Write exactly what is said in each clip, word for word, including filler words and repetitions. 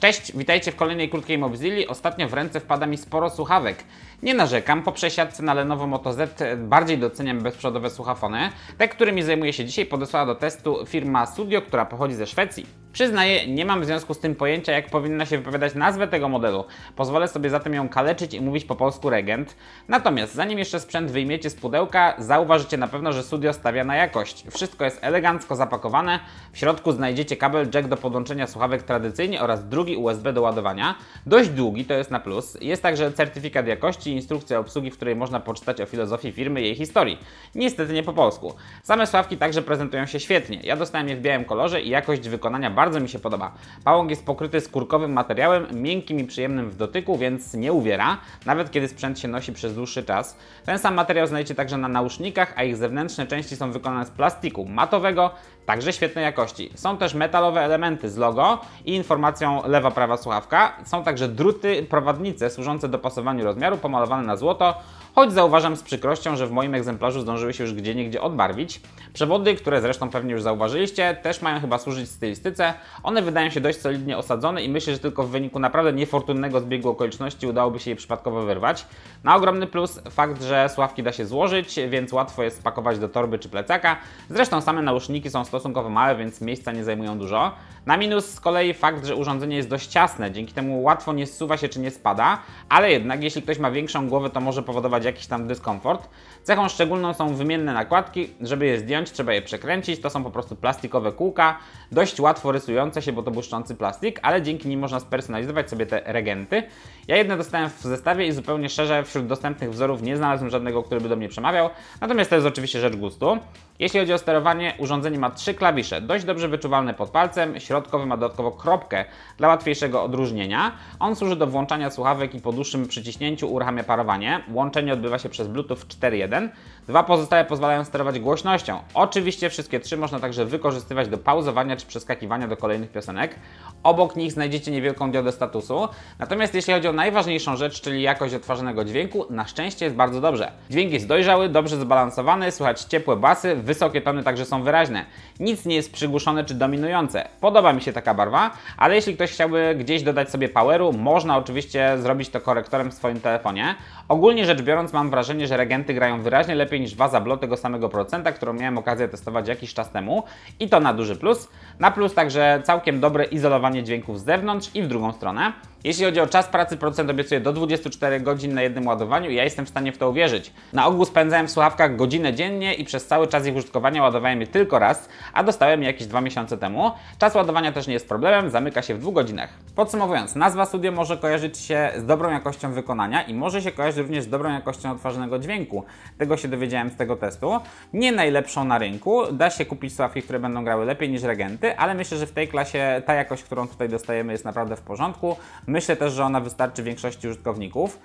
Cześć, witajcie w kolejnej krótkiej Mobzilli. Ostatnio w ręce wpada mi sporo słuchawek. Nie narzekam, po przesiadce na Lenovo Moto Z bardziej doceniam bezprzewodowe słuchafony. Te, którymi zajmuję się dzisiaj, podesłała do testu firma Sudio, która pochodzi ze Szwecji. Przyznaję, nie mam w związku z tym pojęcia, jak powinna się wypowiadać nazwę tego modelu. Pozwolę sobie zatem ją kaleczyć i mówić po polsku Regent. Natomiast zanim jeszcze sprzęt wyjmiecie z pudełka, zauważycie na pewno, że Sudio stawia na jakość. Wszystko jest elegancko zapakowane. W środku znajdziecie kabel jack do podłączenia słuchawek tradycyjnie oraz drugi U S B do ładowania. Dość długi, to jest na plus. Jest także certyfikat jakości i instrukcja obsługi, w której można poczytać o filozofii firmy i jej historii. Niestety nie po polsku. Same słuchawki także prezentują się świetnie. Ja dostałem je w białym kolorze i jakość wykonania bardzo mi się podoba. Pałąk jest pokryty skórkowym materiałem, miękkim i przyjemnym w dotyku, więc nie uwiera, nawet kiedy sprzęt się nosi przez dłuższy czas. Ten sam materiał znajdziecie także na nausznikach, a ich zewnętrzne części są wykonane z plastiku matowego, także świetnej jakości. Są też metalowe elementy z logo i informacją lewa, prawa słuchawka. Są także druty, prowadnice służące dopasowaniu rozmiaru, pomalowane na złoto, choć zauważam z przykrością, że w moim egzemplarzu zdążyły się już gdzieniegdzie odbarwić. Przewody, które zresztą pewnie już zauważyliście, też mają chyba służyć stylistyce. One wydają się dość solidnie osadzone i myślę, że tylko w wyniku naprawdę niefortunnego zbiegu okoliczności udałoby się je przypadkowo wyrwać. Na ogromny plus fakt, że słuchawki da się złożyć, więc łatwo jest spakować do torby czy plecaka. Zresztą same nauszniki są stosunkowo małe, więc miejsca nie zajmują dużo. Na minus z kolei fakt, że urządzenie jest dość ciasne, dzięki temu łatwo nie zsuwa się czy nie spada, ale jednak jeśli ktoś ma większą głowę, to może powodować jakiś tam dyskomfort. Cechą szczególną są wymienne nakładki. Żeby je zdjąć, trzeba je przekręcić. To są po prostu plastikowe kółka, dość łatwo rysujące się, bo to błyszczący plastik, ale dzięki nim można spersonalizować sobie te regenty. Ja jedne dostałem w zestawie i zupełnie szczerze wśród dostępnych wzorów nie znalazłem żadnego, który by do mnie przemawiał, natomiast to jest oczywiście rzecz gustu. Jeśli chodzi o sterowanie, urządzenie ma trzy klawisze, dość dobrze wyczuwalne pod palcem, środkowy ma dodatkowo kropkę dla łatwiejszego odróżnienia. On służy do włączania słuchawek i po dłuższym przyciśnięciu uruchamia parowanie. Łączenie odbywa się przez Bluetooth cztery jeden. Dwa pozostałe pozwalają sterować głośnością. Oczywiście wszystkie trzy można także wykorzystywać do pauzowania czy przeskakiwania do kolejnych piosenek. Obok nich znajdziecie niewielką diodę statusu. Natomiast jeśli chodzi o najważniejszą rzecz, czyli jakość odtwarzanego dźwięku, na szczęście jest bardzo dobrze. Dźwięk jest dojrzały, dobrze zbalansowany, słychać ciepłe basy, wysokie tony także są wyraźne. Nic nie jest przygłuszone czy dominujące. Podoba mi się taka barwa, ale jeśli ktoś chciałby gdzieś dodać sobie poweru, można oczywiście zrobić to korektorem w swoim telefonie. Ogólnie rzecz biorąc, mam wrażenie, że Regenty grają wyraźnie lepiej niż VasaBlo tego samego producenta, którą miałem okazję testować jakiś czas temu i to na duży plus. Na plus także całkiem dobre izolowanie dźwięków z zewnątrz i w drugą stronę. Jeśli chodzi o czas pracy, producent obiecuje do dwudziestu czterech godzin na jednym ładowaniu i ja jestem w stanie w to uwierzyć. Na ogół spędzałem w słuchawkach godzinę dziennie i przez cały czas ich użytkowania ładowałem je tylko raz, a dostałem je jakieś dwa miesiące temu. Czas ładowania też nie jest problemem, zamyka się w dwóch godzinach. Podsumowując, nazwa Sudio może kojarzyć się z dobrą jakością wykonania i może się kojarzyć również z dobrą jakością odtwarzanego dźwięku. Tego się dowiedziałem z tego testu. Nie najlepszą na rynku, da się kupić słuchawki, które będą grały lepiej niż Regenty, ale myślę, że w tej klasie ta jakość, którą tutaj dostajemy, jest naprawdę w porządku. Myślę też, że ona wystarczy większości użytkowników.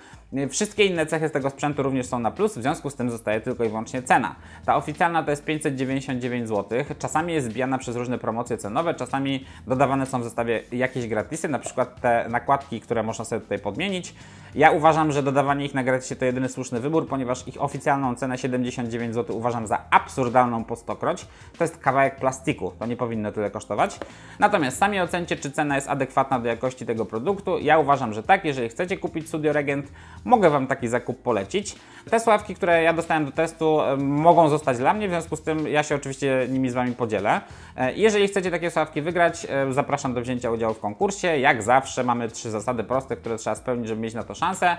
Wszystkie inne cechy z tego sprzętu również są na plus, w związku z tym zostaje tylko i wyłącznie cena. Ta oficjalna to jest pięćset dziewięćdziesiąt dziewięć złotych, czasami jest zbijana przez różne promocje cenowe, czasami dodawane są w zestawie jakieś gratisy, na przykład te nakładki, które można sobie tutaj podmienić. Ja uważam, że dodawanie ich na gratisie to jedyny słuszny wybór, ponieważ ich oficjalną cenę siedemdziesiąt dziewięć złotych uważam za absurdalną po stokroć. To jest kawałek plastiku, to nie powinno tyle kosztować. Natomiast sami ocencie, czy cena jest adekwatna do jakości tego produktu. Ja uważam, że tak. Jeżeli chcecie kupić Sudio Regent, mogę Wam taki zakup polecić. Te słuchawki, które ja dostałem do testu, mogą zostać dla mnie, w związku z tym ja się oczywiście nimi z Wami podzielę. Jeżeli chcecie takie słuchawki wygrać, zapraszam do wzięcia udziału w konkursie. Jak zawsze mamy trzy zasady proste, które trzeba spełnić, żeby mieć na to szansę.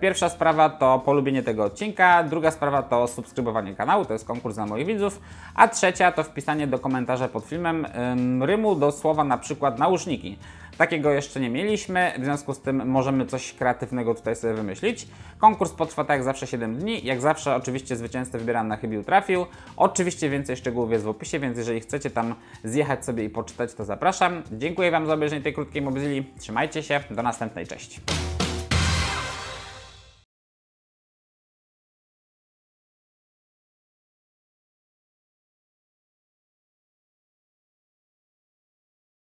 Pierwsza sprawa to polubienie tego odcinka, druga sprawa to subskrybowanie kanału, to jest konkurs dla moich widzów, a trzecia to wpisanie do komentarza pod filmem rymu do słowa na przykład nauczniki. Takiego jeszcze nie mieliśmy, w związku z tym możemy coś kreatywnego tutaj sobie wymyślić. Konkurs potrwa tak jak zawsze siedem dni. Jak zawsze oczywiście zwycięzcę wybieram na chybił trafił. Oczywiście więcej szczegółów jest w opisie, więc jeżeli chcecie tam zjechać sobie i poczytać, to zapraszam. Dziękuję Wam za obejrzenie tej krótkiej Mobzilli. Trzymajcie się, do następnej, cześć!